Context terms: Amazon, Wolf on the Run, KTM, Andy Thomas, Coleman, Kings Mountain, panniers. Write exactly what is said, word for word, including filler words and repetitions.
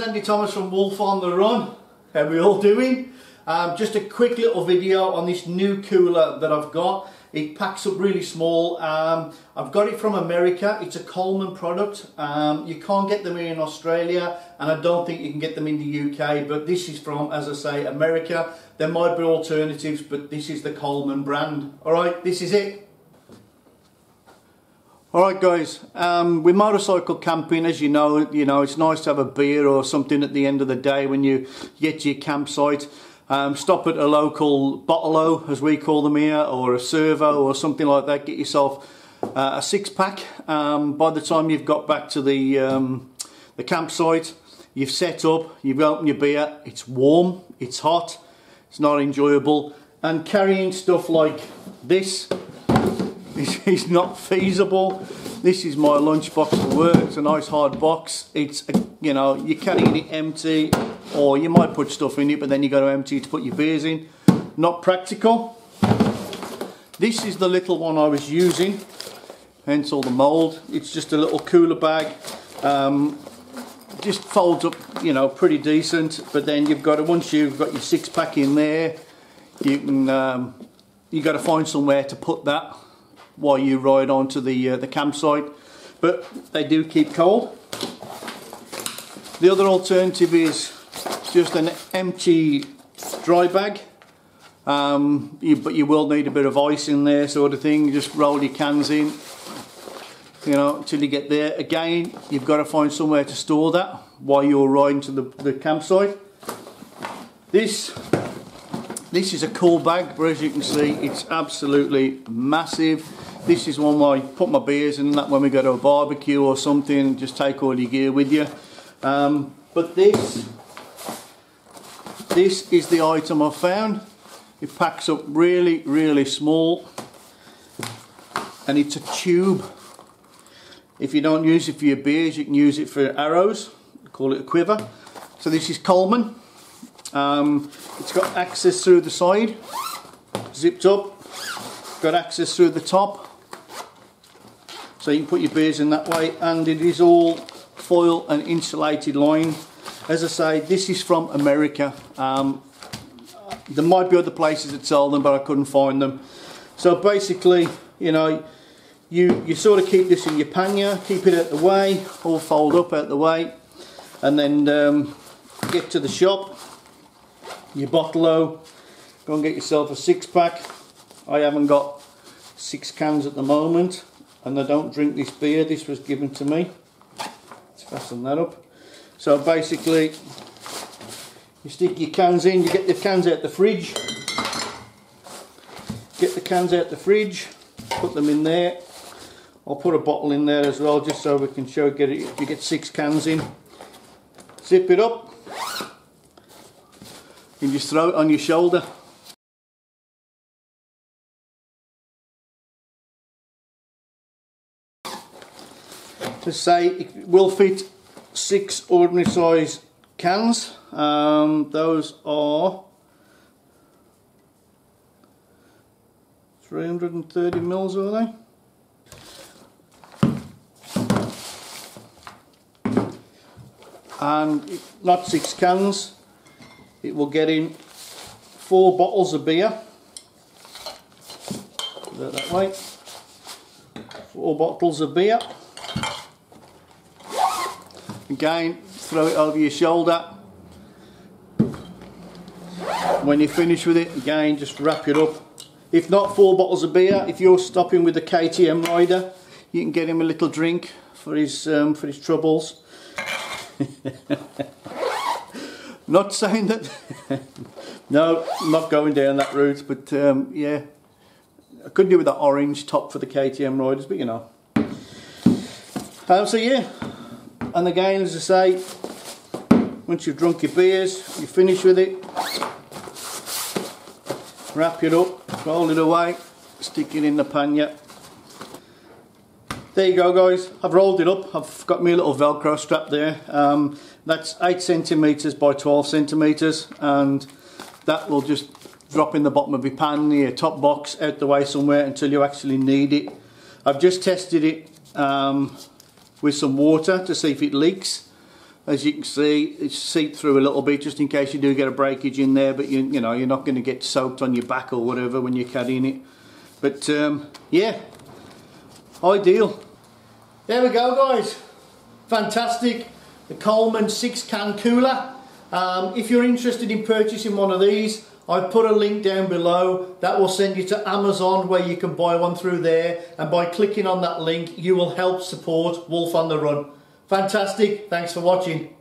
guys, Andy Thomas from Wolf on the Run. How are we all doing? Um, just a quick little video on this new cooler that I've got. It packs up really small. Um, I've got it from America. It's a Coleman product. Um, you can't get them here in Australia, and I don't think you can get them in the U K, but this is from, as I say, America. There might be alternatives, but this is the Coleman brand. Alright, this is it. Alright guys, um, with motorcycle camping, as you know, you know, it's nice to have a beer or something at the end of the day when you get to your campsite. Um, stop at a local bottle-o, as we call them here, or a servo or something like that. Get yourself uh, a six-pack. Um, by the time you've got back to the, um, the campsite, you've set up, you've opened your beer, it's warm, it's hot, it's not enjoyable. And carrying stuff like this is, is not feasible. This is my lunchbox for work. It's a nice hard box. It's, a, you know, you're carrying it empty. Or you might put stuff in it, but then you got to empty it to put your beers in. Not practical. This is the little one I was using, hence all the mould. It's just a little cooler bag. Um, just folds up, you know, pretty decent. But then you've got to, once you've got your six pack in there, you can um, you got to find somewhere to put that while you ride onto the uh, the campsite. But they do keep cold. The other alternative is just an empty dry bag, um, you, but you will need a bit of ice in there, sort of thing. You just roll your cans in, you know, until you get there. Again, you've got to find somewhere to store that while you're riding to the, the campsite. This, this is a cool bag, but as you can see, it's absolutely massive. This is one where I put my beers in, that when we go to a barbecue or something, just take all your gear with you. Um, but this. This is the item I found. It packs up really, really small, and it's a tube. If you don't use it for your beers, you can use it for arrows. Call it a quiver. So this is Coleman. Um, it's got access through the side, zipped up. Got access through the top, so you can put your beers in that way. And it is all foil and insulated lined. As I say, this is from America. Um, there might be other places that sell them, but I couldn't find them. So basically, you know, you, you sort of keep this in your pannier, keep it out the way, all fold up out the way, and then um, get to the shop, your bottle-o, go and get yourself a six-pack. I haven't got six cans at the moment, and I don't drink this beer. This was given to me. Let's fasten that up. So basically, you stick your cans in, you get the cans out the fridge, get the cans out the fridge, put them in there. I'll put a bottle in there as well, just so we can show, get it, you get six cans in. Zip it up, and just throw it on your shoulder. To say it will fit six ordinary size cans. Um, those are three hundred and thirty mils, are they? And it, not six cans, it will get in four bottles of beer. Put it that way. Four bottles of beer. Again, throw it over your shoulder. When you finish with it, again, just wrap it up. If not, four bottles of beer. If you're stopping with the K T M rider, you can get him a little drink for his um, for his troubles. Not saying that. No, I'm not going down that route. But um, yeah, I could do with that orange top for the K T M riders, but you know. Um, so yeah. And again, as I say, once you've drunk your beers, you finish with it, wrap it up, roll it away, stick it in the pannier. There you go guys, I've rolled it up, I've got my little Velcro strap there. Um, that's eight centimetres by twelve centimetres, and that will just drop in the bottom of your pannier, top box, out the way somewhere until you actually need it. I've just tested it. Um, with some water to see if it leaks. as you can see, it's seeped through a little bit just in case you do get a breakage in there, but you, you know, you're not going to get soaked on your back or whatever when you're carrying it. But um, yeah, ideal. There we go, guys. Fantastic. The Coleman six can cooler. Um, if you're interested in purchasing one of these, I put a link down below that will send you to Amazon where you can buy one through there, and by clicking on that link you will help support Wolf on the Run. Fantastic, thanks for watching.